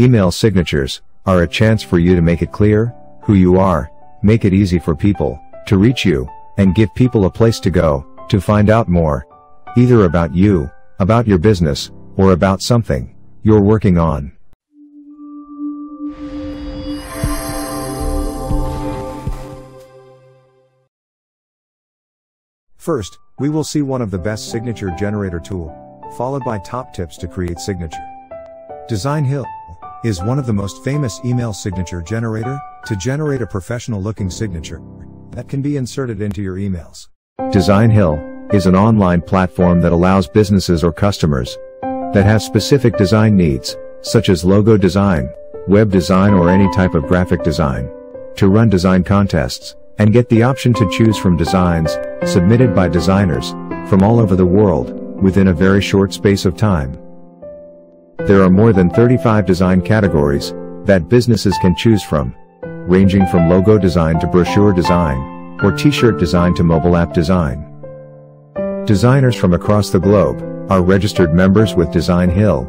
Email signatures are a chance for you to make it clear who you are, make it easy for people to reach you, and give people a place to go to find out more, either about you, about your business, or about something you're working on. First, we will see one of the best signature generator tool, followed by top tips to create signature. Design Hill is one of the most famous email signature generator to generate a professional looking signature that can be inserted into your emails. Design Hill is an online platform that allows businesses or customers that have specific design needs, such as logo design, web design, or any type of graphic design, to run design contests and get the option to choose from designs submitted by designers from all over the world within a very short space of time. There are more than 35 design categories that businesses can choose from, ranging from logo design to brochure design, or t-shirt design to mobile app design. Designers from across the globe are registered members with Design Hill,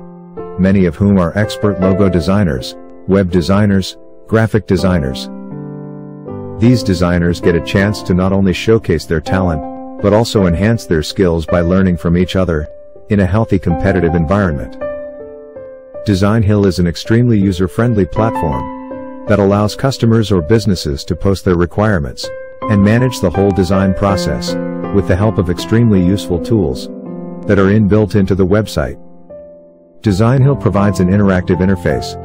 many of whom are expert logo designers, web designers, graphic designers. These designers get a chance to not only showcase their talent, but also enhance their skills by learning from each other in a healthy competitive environment. Design Hill is an extremely user-friendly platform that allows customers or businesses to post their requirements and manage the whole design process with the help of extremely useful tools that are built into the website. Design Hill provides an interactive interface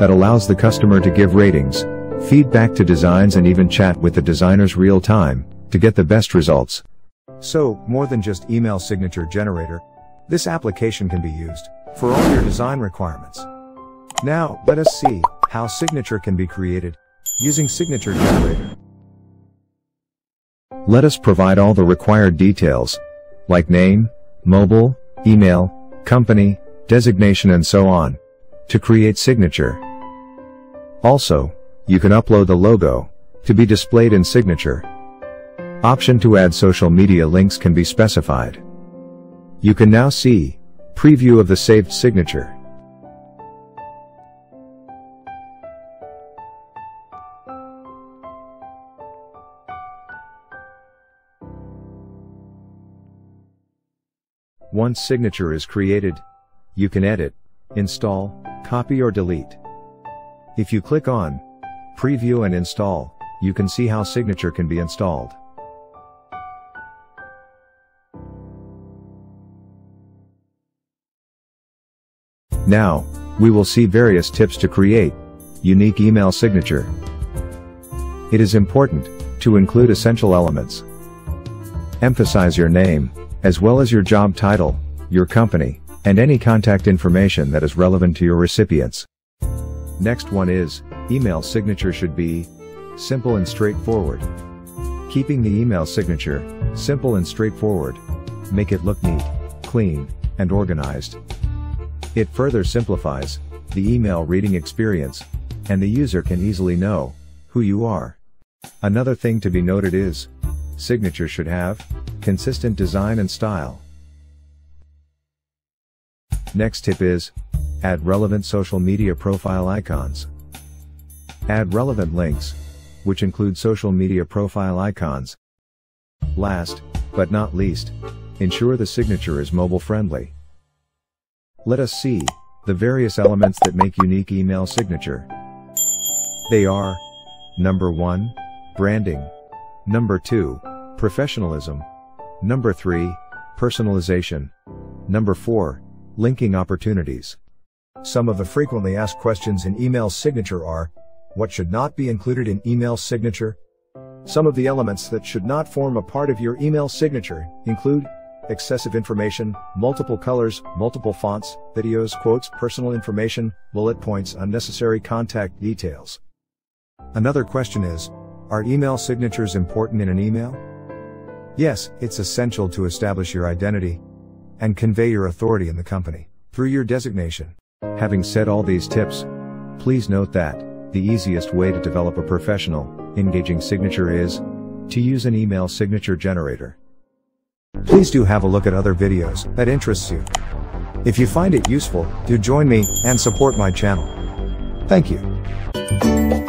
that allows the customer to give ratings, feedback to designs, and even chat with the designers real-time to get the best results. So, more than just email signature generator, this application can be used for all your design requirements. Now, let us see how signature can be created using signature generator. Let us provide all the required details, like name, mobile, email, company, designation, and so on, to create signature. Also, you can upload the logo to be displayed in signature. Option to add social media links can be specified. You can now see preview of the saved signature. Once signature is created, you can edit, install, copy, or delete. If you click on Preview and Install, you can see how signature can be installed. Now, we will see various tips to create unique email signature. It is important to include essential elements. Emphasize your name, as well as your job title, your company, and any contact information that is relevant to your recipients. Next one is, email signature should be simple and straightforward. Keeping the email signature simple and straightforward make it look neat, clean, and organized. It further simplifies the email reading experience, and the user can easily know who you are. Another thing to be noted is, signature should have consistent design and style. Next tip is, add relevant social media profile icons. Add relevant links, which include social media profile icons. Last, but not least, ensure the signature is mobile friendly. Let us see the various elements that make unique email signature. They are: number 1, branding; number 2, professionalism; number 3, personalization; number 4, linking opportunities. Some of the frequently asked questions in email signature are: what should not be included in email signature? Some of the elements that should not form a part of your email signature include excessive information, multiple colors, multiple fonts, videos, quotes, personal information, bullet points, unnecessary contact details. Another question is, are email signatures important in an email? Yes, it's essential to establish your identity and convey your authority in the company through your designation. Having said all these tips, please note that the easiest way to develop a professional, engaging signature is to use an email signature generator. Please do have a look at other videos that interests you. If you find it useful, do join me and support my channel. Thank you.